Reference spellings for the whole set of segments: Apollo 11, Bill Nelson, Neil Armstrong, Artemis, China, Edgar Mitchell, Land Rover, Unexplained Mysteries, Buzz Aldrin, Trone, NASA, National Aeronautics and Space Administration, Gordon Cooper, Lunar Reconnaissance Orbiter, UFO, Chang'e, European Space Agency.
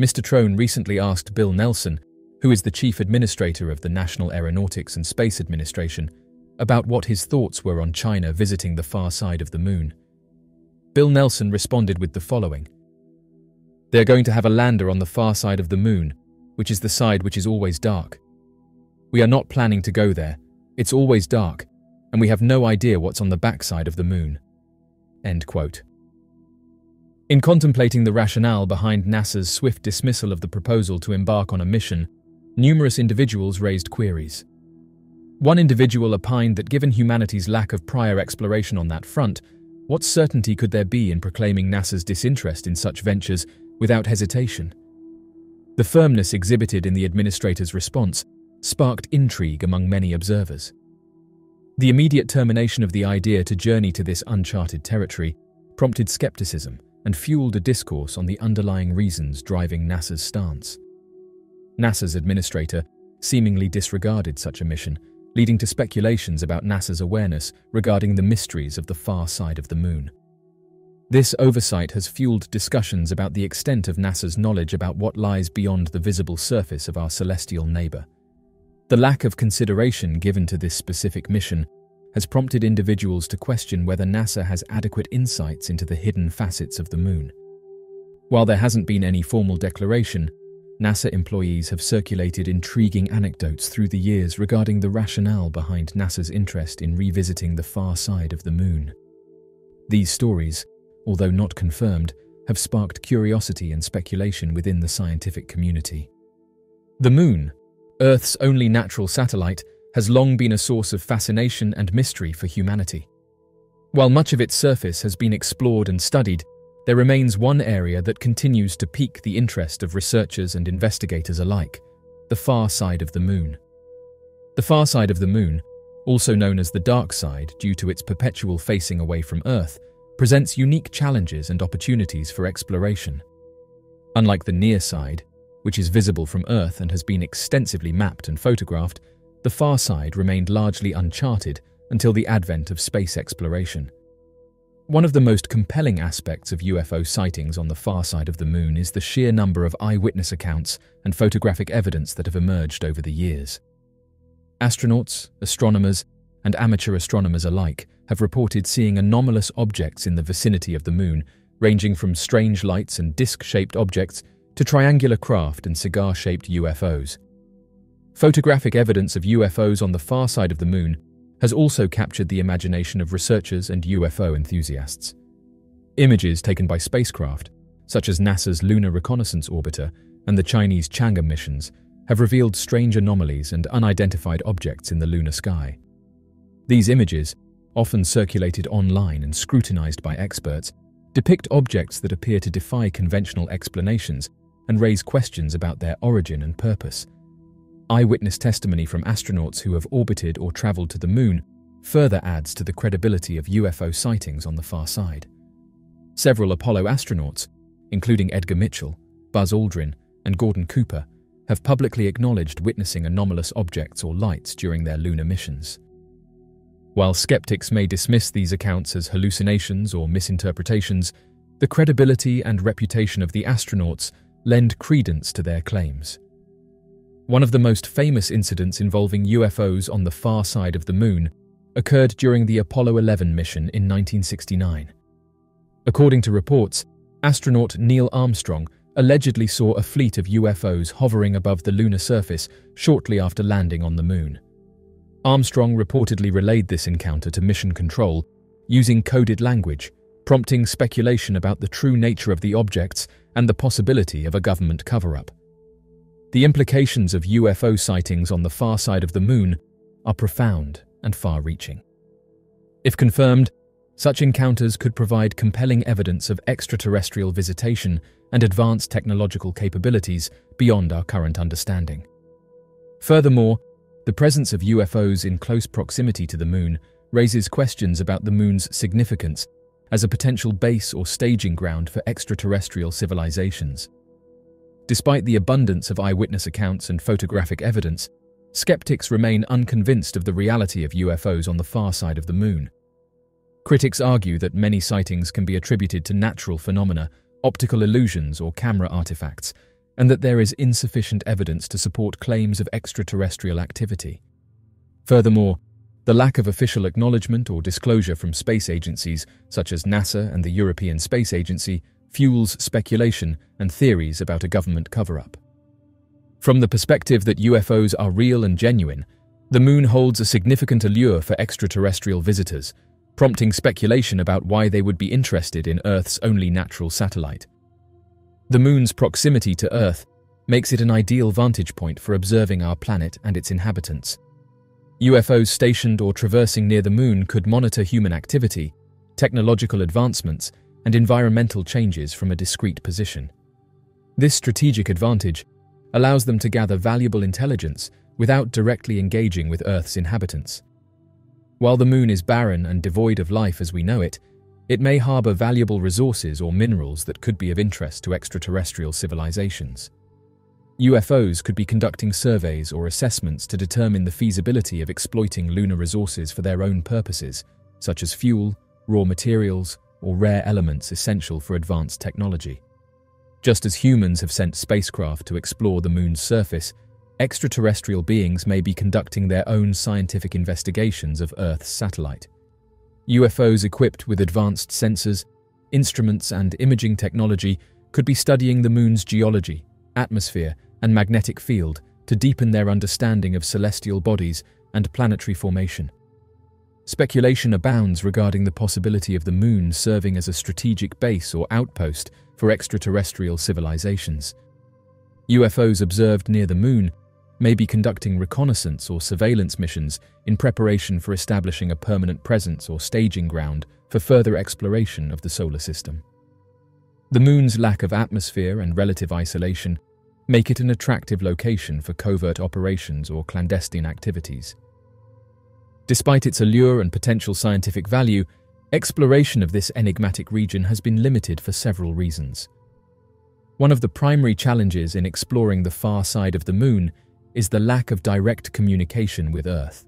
Mr. Trone recently asked Bill Nelson, who is the chief administrator of the National Aeronautics and Space Administration, about what his thoughts were on China visiting the far side of the moon. Bill Nelson responded with the following. They're going to have a lander on the far side of the moon, which is the side which is always dark. We are not planning to go there. It's always dark, and we have no idea what's on the backside of the moon. End quote. In contemplating the rationale behind NASA's swift dismissal of the proposal to embark on a mission, numerous individuals raised queries. One individual opined that given humanity's lack of prior exploration on that front, what certainty could there be in proclaiming NASA's disinterest in such ventures without hesitation? The firmness exhibited in the administrator's response sparked intrigue among many observers. The immediate termination of the idea to journey to this uncharted territory prompted skepticism and fueled a discourse on the underlying reasons driving NASA's stance. NASA's administrator seemingly disregarded such a mission, leading to speculations about NASA's awareness regarding the mysteries of the far side of the moon. This oversight has fueled discussions about the extent of NASA's knowledge about what lies beyond the visible surface of our celestial neighbor. The lack of consideration given to this specific mission has prompted individuals to question whether NASA has adequate insights into the hidden facets of the moon. While there hasn't been any formal declaration, NASA employees have circulated intriguing anecdotes through the years regarding the rationale behind NASA's interest in revisiting the far side of the moon. These stories, although not confirmed, have sparked curiosity and speculation within the scientific community. The moon, Earth's only natural satellite, has long been a source of fascination and mystery for humanity. While much of its surface has been explored and studied, there remains one area that continues to pique the interest of researchers and investigators alike, the far side of the moon. The far side of the moon, also known as the dark side due to its perpetual facing away from Earth, presents unique challenges and opportunities for exploration. Unlike the near side, which is visible from Earth and has been extensively mapped and photographed, the far side remained largely uncharted until the advent of space exploration. One of the most compelling aspects of UFO sightings on the far side of the moon is the sheer number of eyewitness accounts and photographic evidence that have emerged over the years. Astronauts, astronomers, and amateur astronomers alike have reported seeing anomalous objects in the vicinity of the moon, ranging from strange lights and disc-shaped objects to triangular craft and cigar-shaped UFOs. Photographic evidence of UFOs on the far side of the moon has also captured the imagination of researchers and UFO enthusiasts. Images taken by spacecraft, such as NASA's Lunar Reconnaissance Orbiter and the Chinese Chang'e missions, have revealed strange anomalies and unidentified objects in the lunar sky. These images, often circulated online and scrutinized by experts, depict objects that appear to defy conventional explanations and raise questions about their origin and purpose. Eyewitness testimony from astronauts who have orbited or traveled to the moon further adds to the credibility of UFO sightings on the far side. Several Apollo astronauts, including Edgar Mitchell, Buzz Aldrin, and Gordon Cooper, have publicly acknowledged witnessing anomalous objects or lights during their lunar missions. While skeptics may dismiss these accounts as hallucinations or misinterpretations, the credibility and reputation of the astronauts lend credence to their claims. One of the most famous incidents involving UFOs on the far side of the moon occurred during the Apollo 11 mission in 1969. According to reports, astronaut Neil Armstrong allegedly saw a fleet of UFOs hovering above the lunar surface shortly after landing on the moon. Armstrong reportedly relayed this encounter to mission control using coded language, prompting speculation about the true nature of the objects and the possibility of a government cover-up. The implications of UFO sightings on the far side of the moon are profound and far-reaching. If confirmed, such encounters could provide compelling evidence of extraterrestrial visitation and advanced technological capabilities beyond our current understanding. Furthermore, the presence of UFOs in close proximity to the moon raises questions about the moon's significance as a potential base or staging ground for extraterrestrial civilizations. Despite the abundance of eyewitness accounts and photographic evidence, skeptics remain unconvinced of the reality of UFOs on the far side of the moon. Critics argue that many sightings can be attributed to natural phenomena, optical illusions, or camera artifacts, and that there is insufficient evidence to support claims of extraterrestrial activity. Furthermore, the lack of official acknowledgement or disclosure from space agencies such as NASA and the European Space Agency fuels speculation and theories about a government cover-up. From the perspective that UFOs are real and genuine, the moon holds a significant allure for extraterrestrial visitors, prompting speculation about why they would be interested in Earth's only natural satellite. The moon's proximity to Earth makes it an ideal vantage point for observing our planet and its inhabitants. UFOs stationed or traversing near the moon could monitor human activity, technological advancements, and environmental changes from a discrete position. This strategic advantage allows them to gather valuable intelligence without directly engaging with Earth's inhabitants. While the moon is barren and devoid of life as we know it, it may harbor valuable resources or minerals that could be of interest to extraterrestrial civilizations. UFOs could be conducting surveys or assessments to determine the feasibility of exploiting lunar resources for their own purposes, such as fuel, raw materials, or rare elements essential for advanced technology. Just as humans have sent spacecraft to explore the moon's surface, extraterrestrial beings may be conducting their own scientific investigations of Earth's satellite. UFOs equipped with advanced sensors, instruments, and imaging technology could be studying the moon's geology, atmosphere, and magnetic field to deepen their understanding of celestial bodies and planetary formation. Speculation abounds regarding the possibility of the moon serving as a strategic base or outpost for extraterrestrial civilizations. UFOs observed near the moon may be conducting reconnaissance or surveillance missions in preparation for establishing a permanent presence or staging ground for further exploration of the solar system. The moon's lack of atmosphere and relative isolation make it an attractive location for covert operations or clandestine activities. Despite its allure and potential scientific value, exploration of this enigmatic region has been limited for several reasons. One of the primary challenges in exploring the far side of the moon is the lack of direct communication with Earth.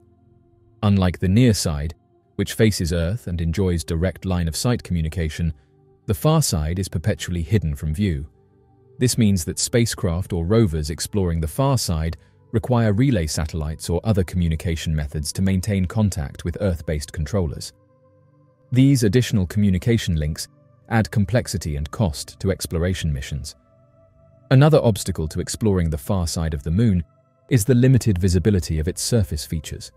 Unlike the near side, which faces Earth and enjoys direct line-of-sight communication, the far side is perpetually hidden from view. This means that spacecraft or rovers exploring the far side require relay satellites or other communication methods to maintain contact with Earth-based controllers. These additional communication links add complexity and cost to exploration missions. Another obstacle to exploring the far side of the moon is the limited visibility of its surface features.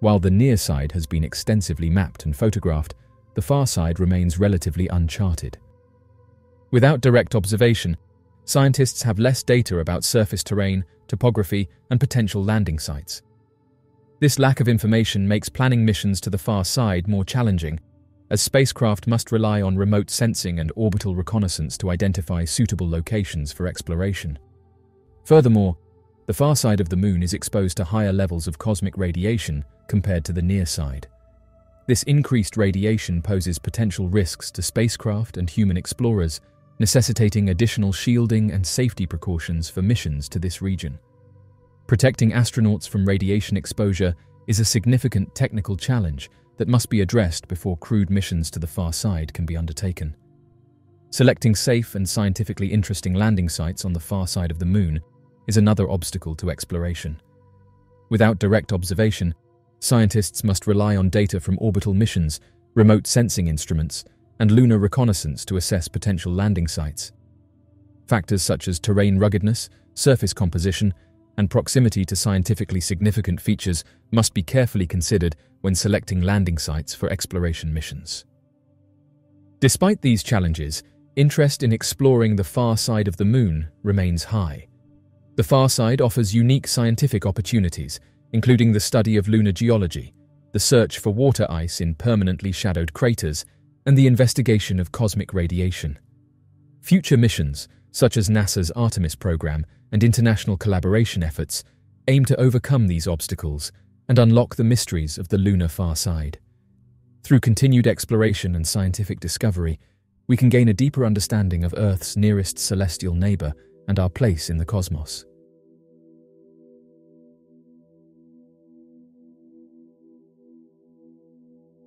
While the near side has been extensively mapped and photographed, the far side remains relatively uncharted. Without direct observation, scientists have less data about surface terrain, topography, and potential landing sites. This lack of information makes planning missions to the far side more challenging, as spacecraft must rely on remote sensing and orbital reconnaissance to identify suitable locations for exploration. Furthermore, the far side of the moon is exposed to higher levels of cosmic radiation compared to the near side. This increased radiation poses potential risks to spacecraft and human explorers, necessitating additional shielding and safety precautions for missions to this region. Protecting astronauts from radiation exposure is a significant technical challenge that must be addressed before crewed missions to the far side can be undertaken. Selecting safe and scientifically interesting landing sites on the far side of the moon is another obstacle to exploration. Without direct observation, scientists must rely on data from orbital missions, remote sensing instruments, and lunar reconnaissance to assess potential landing sites. Factors such as terrain ruggedness, surface composition, and proximity to scientifically significant features must be carefully considered when selecting landing sites for exploration missions. Despite these challenges, interest in exploring the far side of the moon remains high. The far side offers unique scientific opportunities, including the study of lunar geology, the search for water ice in permanently shadowed craters, and the investigation of cosmic radiation. Future missions, such as NASA's Artemis program and international collaboration efforts, aim to overcome these obstacles and unlock the mysteries of the lunar far side. Through continued exploration and scientific discovery, we can gain a deeper understanding of Earth's nearest celestial neighbor and our place in the cosmos.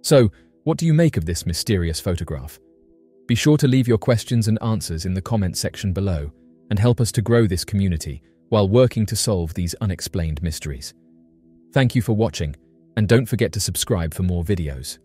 So, what do you make of this mysterious photograph? Be sure to leave your questions and answers in the comment section below, and help us to grow this community while working to solve these unexplained mysteries. Thank you for watching, and don't forget to subscribe for more videos.